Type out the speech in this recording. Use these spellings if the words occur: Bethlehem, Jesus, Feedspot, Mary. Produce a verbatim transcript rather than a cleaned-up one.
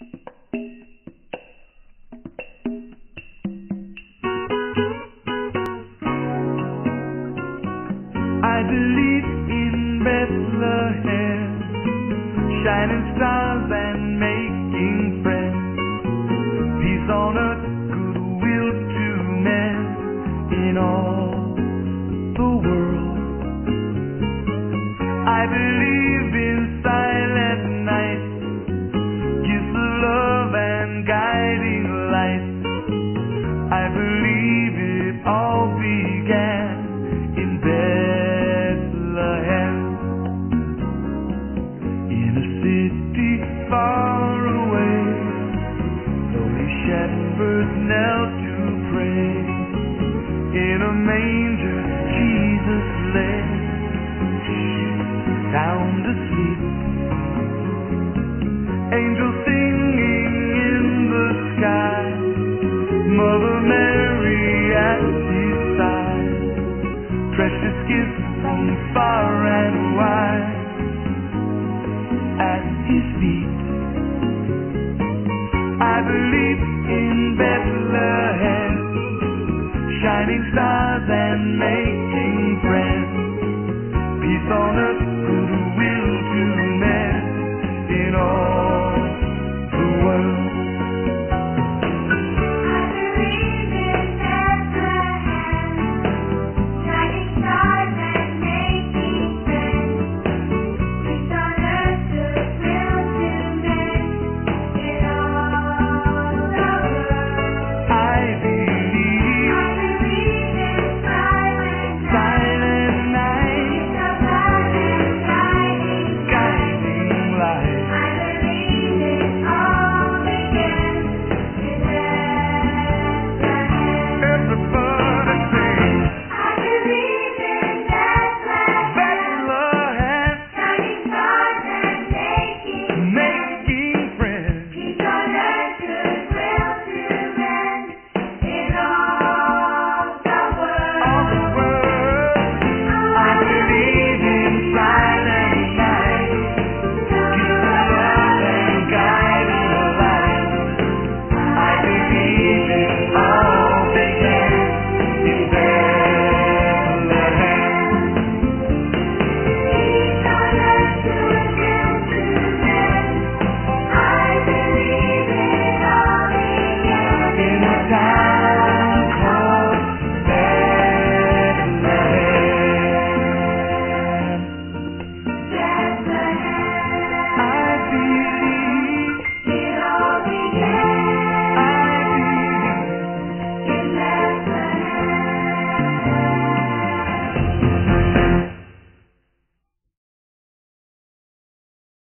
I believe in Bethlehem, shining stars and making friends, peace on earth, goodwill to men in all the world. I believe in silent night, gifts of love and guiding light. I believe it all began in Bethlehem, in a city far away. Lonely shepherds knelt to pray. In a manger Jesus lay, sound asleep. Angels singing in the sky, Mother Mary at his side, precious gifts from far and wide at his feet. I believe in Bethlehem, shining stars and making friends, peace on earth, goodwill to men.